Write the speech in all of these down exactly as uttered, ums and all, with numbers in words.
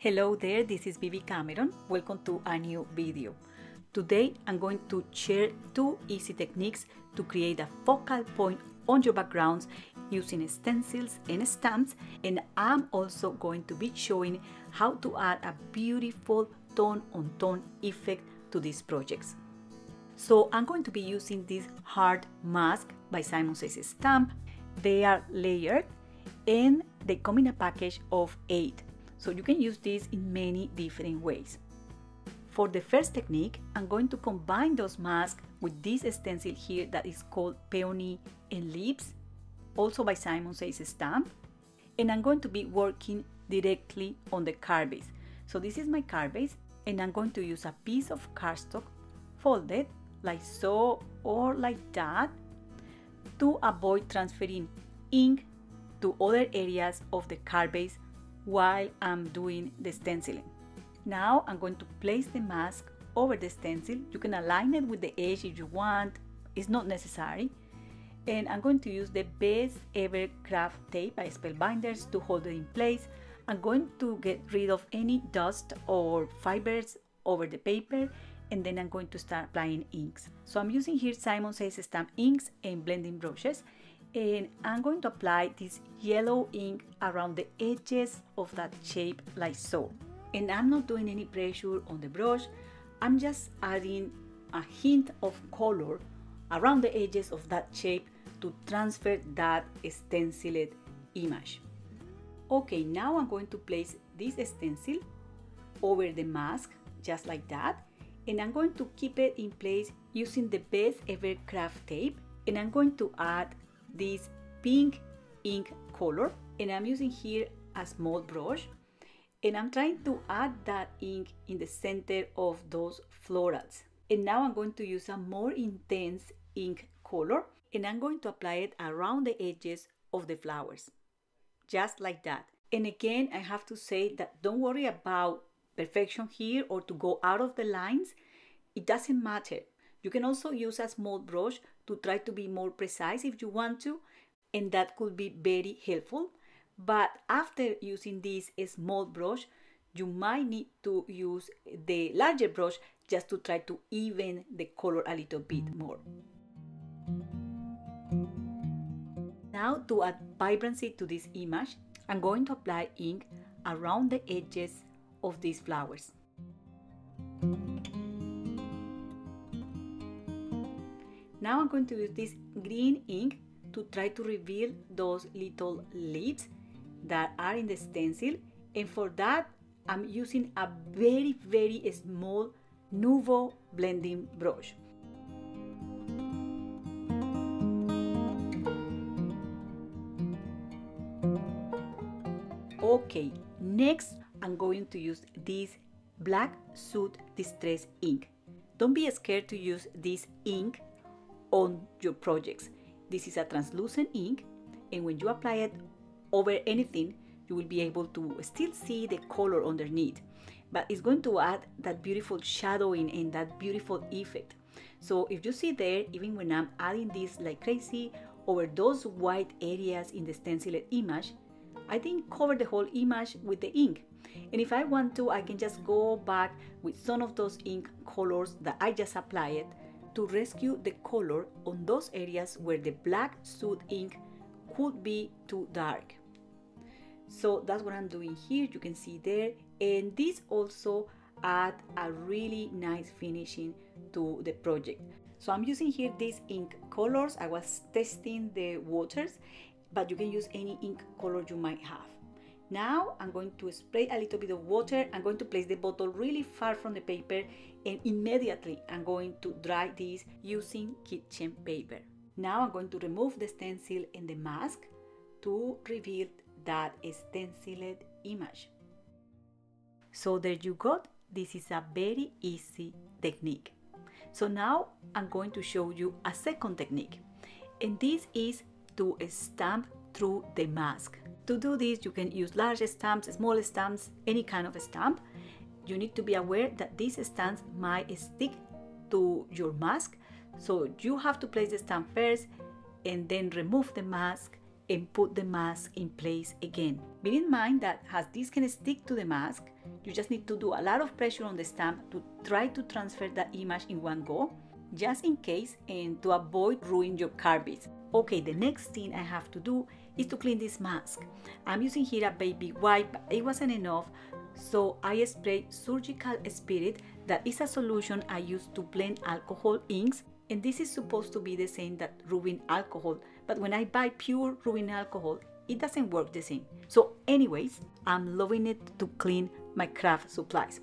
Hello there, this is Bibi Cameron. Welcome to a new video. Today I'm going to share two easy techniques to create a focal point on your backgrounds using stencils and stamps, and I'm also going to be showing how to add a beautiful tone on tone effect to these projects. So I'm going to be using this hard mask by Simon Says Stamp. They are layered and they come in a package of eight. So you can use this in many different ways. For the first technique, I'm going to combine those masks with this stencil here that is called Peony and Leaves, also by Simon Says Stamp. And I'm going to be working directly on the card base. So this is my card base, and I'm going to use a piece of cardstock folded like so or like that to avoid transferring ink to other areas of the card base while I'm doing the stenciling. Now I'm going to place the mask over the stencil. You can align it with the edge if you want, it's not necessary. And I'm going to use the Best Ever Craft Tape by Spellbinders to hold it in place. I'm going to get rid of any dust or fibers over the paper, and then I'm going to start applying inks. So I'm using here Simon Says Stamp inks and blending brushes, and I'm going to apply this yellow ink around the edges of that shape like so. And I'm not doing any pressure on the brush, I'm just adding a hint of color around the edges of that shape to transfer that stenciled image. Okay, now I'm going to place this stencil over the mask just like that, and I'm going to keep it in place using the Best Ever Craft Tape, and I'm going to add this pink ink color, and I'm using here a small brush, and I'm trying to add that ink in the center of those florals. And now I'm going to use a more intense ink color, and I'm going to apply it around the edges of the flowers just like that. And again, I have to say that don't worry about perfection here or to go out of the lines, it doesn't matter. You can also use a small brush to try to be more precise if you want to, and that could be very helpful. But after using this small brush, you might need to use the larger brush just to try to even the color a little bit more. Now, to add vibrancy to this image, I'm going to apply ink around the edges of these flowers. Now I'm going to use this green ink to try to reveal those little leaves that are in the stencil, and for that I'm using a very very small Nuvo blending brush. Okay, next I'm going to use this Black Soot Distress Ink. Don't be scared to use this ink on your projects. This is a translucent ink, and when you apply it over anything, you will be able to still see the color underneath, but it's going to add that beautiful shadowing and that beautiful effect. So if you see there, even when I'm adding this like crazy over those white areas in the stenciled image, I didn't cover the whole image with the ink. And if I want to, I can just go back with some of those ink colors that I just applied to rescue the color on those areas where the Black Soot ink could be too dark. So that's what I'm doing here, you can see there, and this also adds a really nice finishing to the project. So I'm using here these ink colors. I was testing the waters, but you can use any ink color you might have. Now I'm going to spray a little bit of water. I'm going to place the bottle really far from the paper, and immediately I'm going to dry this using kitchen paper. Now I'm going to remove the stencil and the mask to reveal that stenciled image. So there you go. This is a very easy technique. So now I'm going to show you a second technique, and this is to stamp through the mask. To do this, you can use large stamps, small stamps, any kind of stamp. You need to be aware that these stamps might stick to your mask, so you have to place the stamp first and then remove the mask and put the mask in place again. Bear in mind that as this can stick to the mask, You just need to do a lot of pressure on the stamp to try to transfer that image in one go, just in case, and to avoid ruining your card beads. Okay, the next thing I have to do is to clean this mask. I'm using here a baby wipe, but it wasn't enough, so I sprayed surgical spirit. That is a solution I use to blend alcohol inks, and this is supposed to be the same that rubbing alcohol, but when I buy pure rubbing alcohol, it doesn't work the same. So anyways, I'm loving it to clean my craft supplies.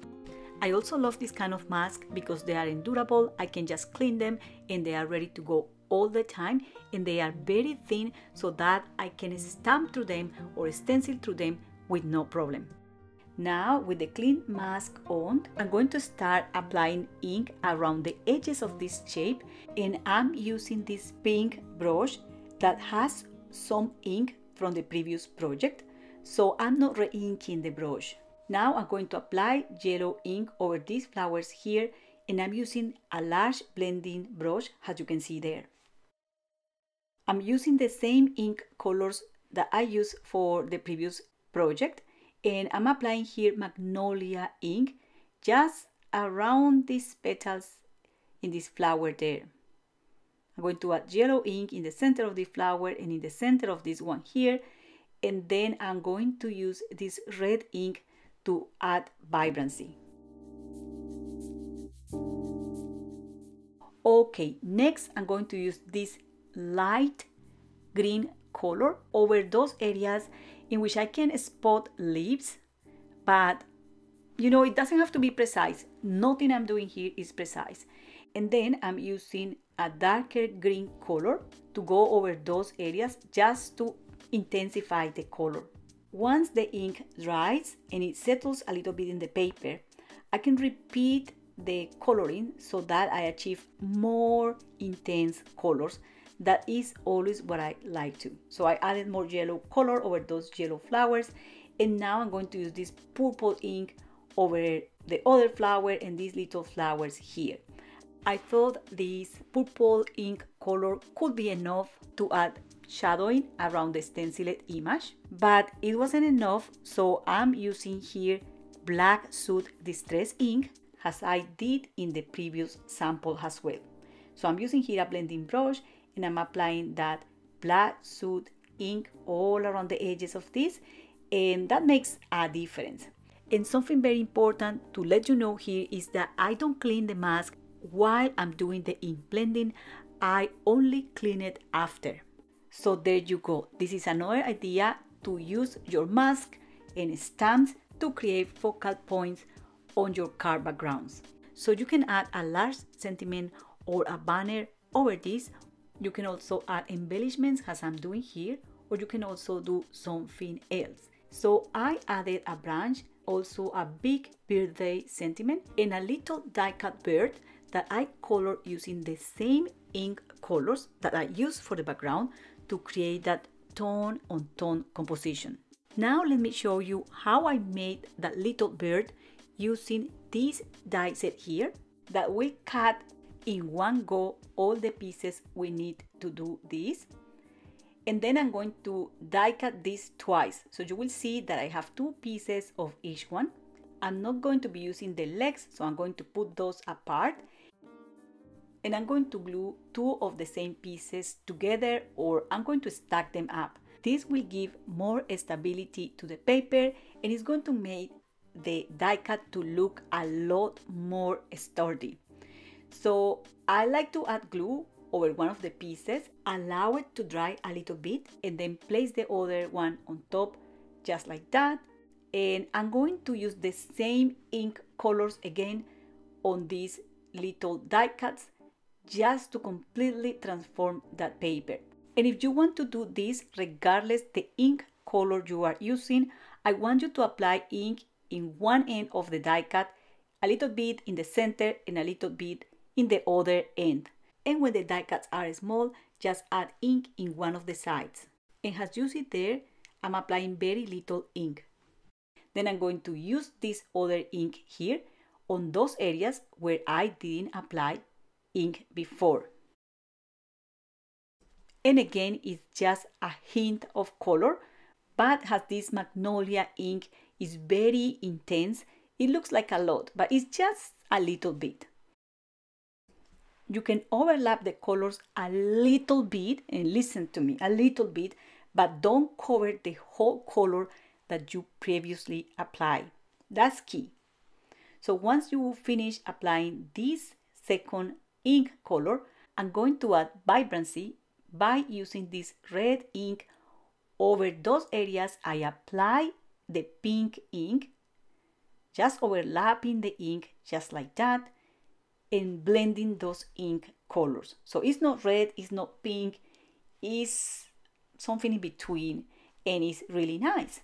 I also love this kind of mask because they are endurable. I can just clean them and they are ready to go all the time, and they are very thin so that I can stamp through them or stencil through them with no problem. Now with the clean mask on, I'm going to start applying ink around the edges of this shape, and I'm using this pink brush that has some ink from the previous project, so I'm not re-inking the brush. Now I'm going to apply yellow ink over these flowers here, and I'm using a large blending brush, as you can see there. I'm using the same ink colors that I used for the previous project, and I'm applying here magnolia ink just around these petals in this flower there. I'm going to add yellow ink in the center of the flower and in the center of this one here, and then I'm going to use this red ink to add vibrancy. Okay, next I'm going to use this light green color over those areas in which I can spot leaves, but you know, it doesn't have to be precise. Nothing I'm doing here is precise. And then I'm using a darker green color to go over those areas just to intensify the color. Once the ink dries and it settles a little bit in the paper, I can repeat the coloring so that I achieve more intense colors. That is always what I like to. So I added more yellow color over those yellow flowers, and now I'm going to use this purple ink over the other flower and these little flowers here. I thought this purple ink color could be enough to add shadowing around the stenciled image, but it wasn't enough, so I'm using here Black Soot Distress Ink, as I did in the previous sample as well. So I'm using here a blending brush, and I'm applying that Black Soot ink all around the edges of this, and that makes a difference. And something very important to let you know here is that I don't clean the mask while I'm doing the ink blending. I only clean it after. So there you go. This is another idea to use your mask and stamps to create focal points on your card backgrounds. So you can add a large sentiment or a banner over this. You can also add embellishments, as I'm doing here, or you can also do something else. So I added a branch, also a big birthday sentiment, and a little die-cut bird that I colored using the same ink colors that I used for the background to create that tone on tone composition. Now let me show you how I made that little bird using this die set here that will cut in one go all the pieces we need to do this. And then I'm going to die cut this twice, so you will see that I have two pieces of each one. I'm not going to be using the legs, so I'm going to put those apart, and I'm going to glue two of the same pieces together, or I'm going to stack them up. This will give more stability to the paper, and it's going to make the die cut to look a lot more sturdy. So I like to add glue over one of the pieces, allow it to dry a little bit, and then place the other one on top, just like that. And I'm going to use the same ink colors again on these little die cuts just to completely transform that paper. And if you want to do this regardless the ink color you are using, I want you to apply ink in one end of the die cut, a little bit in the center, and a little bit in the other end. And when the die cuts are small, just add ink in one of the sides. And as you see there, I'm applying very little ink. Then I'm going to use this other ink here on those areas where I didn't apply ink before. And again, it's just a hint of color, but as this magnolia ink is very intense, It looks like a lot, but it's just a little bit. You can overlap the colors a little bit, and listen to me, a little bit, but don't cover the whole color that you previously applied. That's key. So once you finish applying this second ink color, I'm going to add vibrancy by using this red ink over those areas I apply the pink ink, just overlapping the ink just like that, and blending those ink colors. So it's not red, it's not pink, it's something in between, and it's really nice.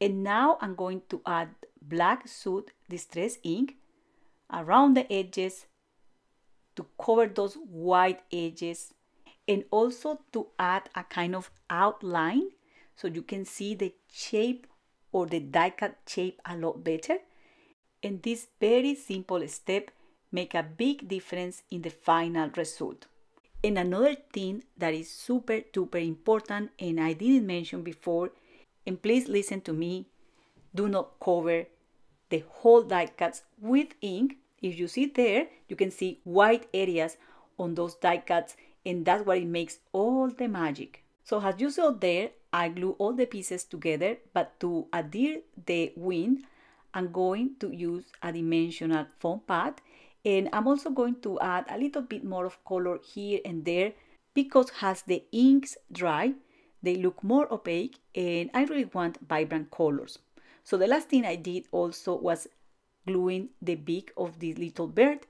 And now I'm going to add Black Soot Distress Ink around the edges to cover those white edges, and also to add a kind of outline so you can see the shape or the die cut shape a lot better. And this very simple step make a big difference in the final result. And another thing that is super duper important, and I didn't mention before, and please listen to me, do not cover the whole die cuts with ink. If you see there, you can see white areas on those die cuts, and that's what it makes all the magic. So as you saw there, I glue all the pieces together, but to adhere the wing, I'm going to use a dimensional foam pad. And I'm also going to add a little bit more of color here and there, because as the inks dry, they look more opaque, and I really want vibrant colors. So the last thing I did also was gluing the beak of this little bird.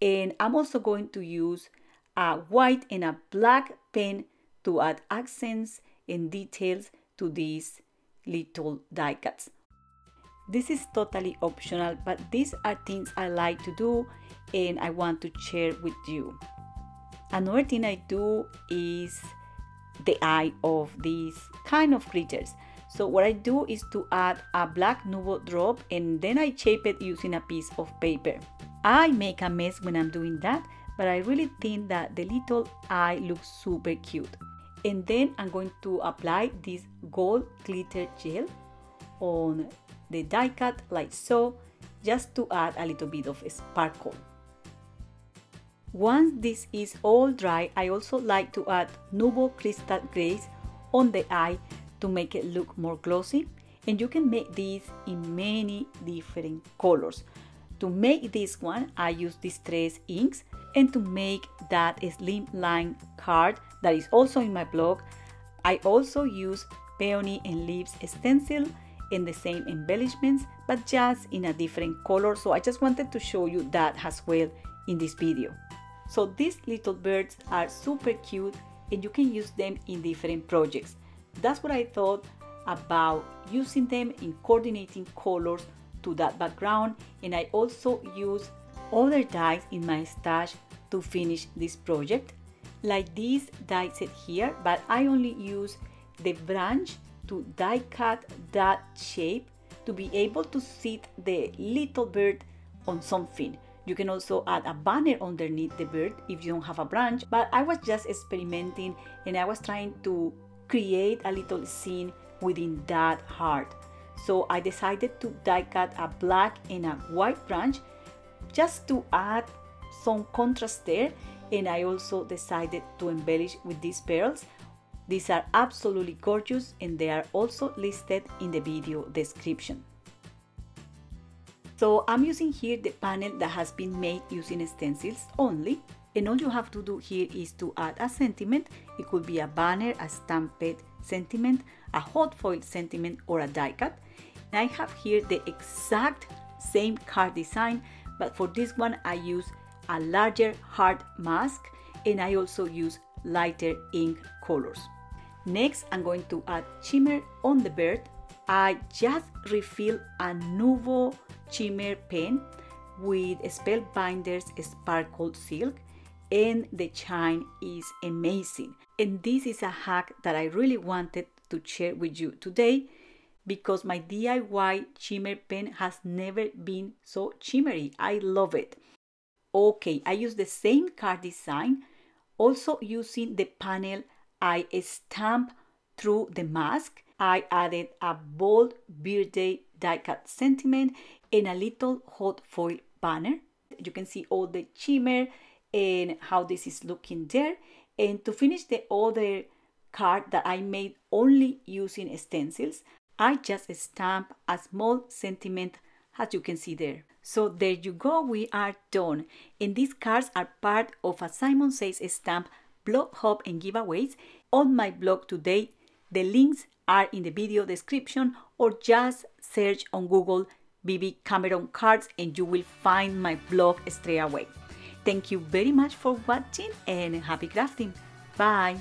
And I'm also going to use a white and a black pen to add accents and details to these little die cuts. This is totally optional, but these are things I like to do and I want to share with you. Another thing I do is the eye of these kind of creatures. So what I do is to add a black Nouveau drop, and then I shape it using a piece of paper. I make a mess when I'm doing that, but I really think that the little eye looks super cute. And then I'm going to apply this gold glitter gel on the die cut like so, just to add a little bit of sparkle. Once this is all dry, I also like to add Nouveau Crystal Grace on the eye to make it look more glossy, and you can make these in many different colors. To make this one, I use Distress Inks, and to make that slimline card that is also in my blog, I also use Peony and Leaves stencil in the same embellishments, but just in a different color. So I just wanted to show you that as well in this video. So these little birds are super cute, and you can use them in different projects. That's what I thought about using them in coordinating colors to that background, and I also use other dyes in my stash to finish this project, like this die set here, but I only use the branch to die cut that shape to be able to sit the little bird on something. You can also add a banner underneath the bird if you don't have a branch, but I was just experimenting and I was trying to create a little scene within that heart. So I decided to die cut a black and a white branch just to add some contrast there, and I also decided to embellish with these pearls. These are absolutely gorgeous, and they are also listed in the video description. So I'm using here the panel that has been made using stencils only, and all you have to do here is to add a sentiment. It could be a banner, a stamped sentiment, a hot foil sentiment, or a die cut. And I have here the exact same card design, but for this one I use a larger hard mask, and I also use lighter ink colors. Next, I'm going to add shimmer on the bird. I just refilled a Nouveau shimmer pen with Spellbinders Sparkle Silk, and the shine is amazing. And this is a hack that I really wanted to share with you today, because my D I Y shimmer pen has never been so shimmery. I love it. Okay, I use the same card design, also using the panel I stamp through the mask. I added a bold birthday die-cut sentiment, and a little hot foil banner. You can see all the shimmer and how this is looking there. And to finish the other card that I made only using stencils, I just stamped a small sentiment as you can see there. So there you go, we are done. And these cards are part of a Simon Says Stamp blog haul and giveaways on my blog today. The links are in the video description, or just search on Google Bibi Cameron cards and you will find my blog straight away. Thank you very much for watching and happy crafting. Bye.